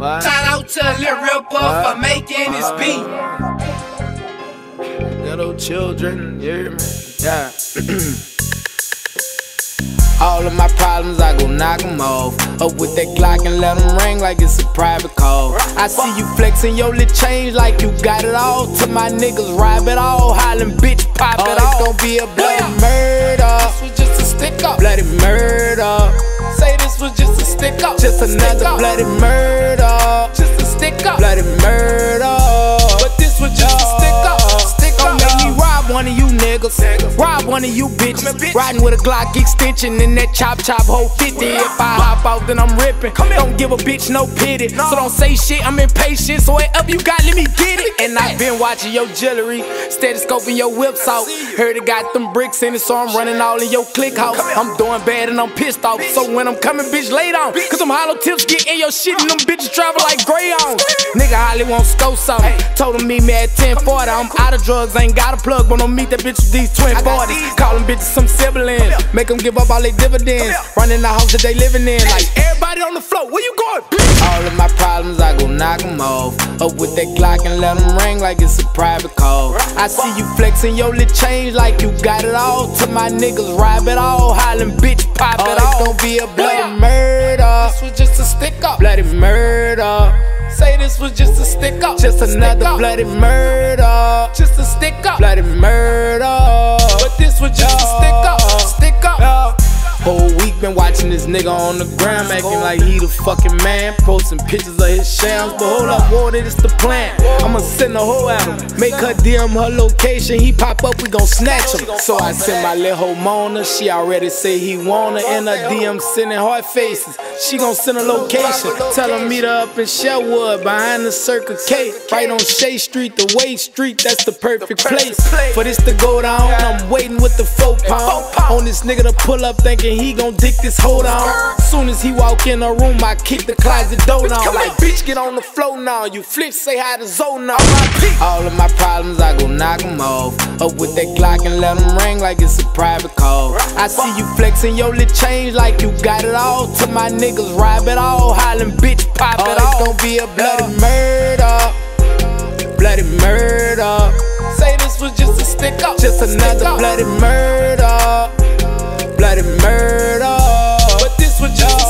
What? Shout out to Lil Ripper for making this beat. Little children, you hear me? Yeah. All of my problems, I go knock them off. Up with that Glock and let them ring like it's a private call. I see you flexing your little change like you got it all. To my niggas, rob it all, hollin' bitch, pop it all. It's gon' be a bloody murder. This was just a stick up. Bloody murder. Say this was just a stick up. Just another bloody murder. Just a stick up. Bloody murder. But this was just a stick up. One of you niggas, rob one of you bitches. Riding with a Glock extension in that chop hole 50. If I hop out, then I'm ripping. Don't give a bitch no pity. So don't say shit, I'm impatient. So whatever you got, let me get it. And I've been watching your jewelry, stethoscoping your whips out. Heard it got them bricks in it, so I'm running all in your click house. I'm doing bad and I'm pissed off. So when I'm coming, bitch, lay down. Cause them hollow tips get in your shit and them bitches travel like Greyhounds. Nigga, Holly won't scope something. Told him meet me at 1040. I'm out of drugs, ain't got a plug. Don't meet that bitch with these twin 40s. Call them bitches some siblings. Make them give up all their dividends. Running the house that they living in. Like everybody on the floor, where you going, bitch? All of my problems, I go knock them off. Up with that Glock and let them ring like it's a private call. I see you flexing your little change like you got it all. To my niggas, rob it all, hollin' bitch, pop it all. It's gon' be a bloody murder. This was just a stick up. Bloody murder. Say this was just a stick up. Just another bloody murder. Just a stick up. Bloody murder. But this was just a stick up. Stick up. Whole week been watching this nigga on the ground, acting like he the fucking man, posting pictures of his shams. But hold up, water, it's the plan. I'ma send the whole album, make her DM her location. He pop up, we gon' snatch him. So I sent my lil' hoe Mona. She already said he want her. In her DM sending hard faces. She gon' send a location. Tell her meet her up in Sherwood, behind the Circle K, right on Shea Street, the Way Street. That's the perfect place for this to go down. I'm waiting with the 4 pound on this nigga to pull up, thinking he gon' dick this hold on. Soon as he walk in the room, I kick the closet door down. Like bitch, get on the floor now. You flip, say hi to Zoe now. All of my problems, I go knock them off. Up with that Glock and let them ring like it's a private call. I see you flexing your little change like you got it all. To my niggas, rob it all, hollin' bitch, pop it all. It's gon' be a bloody murder. Bloody murder. Say this was just a stick up. Just another bloody murder. Bloody murder. But this was just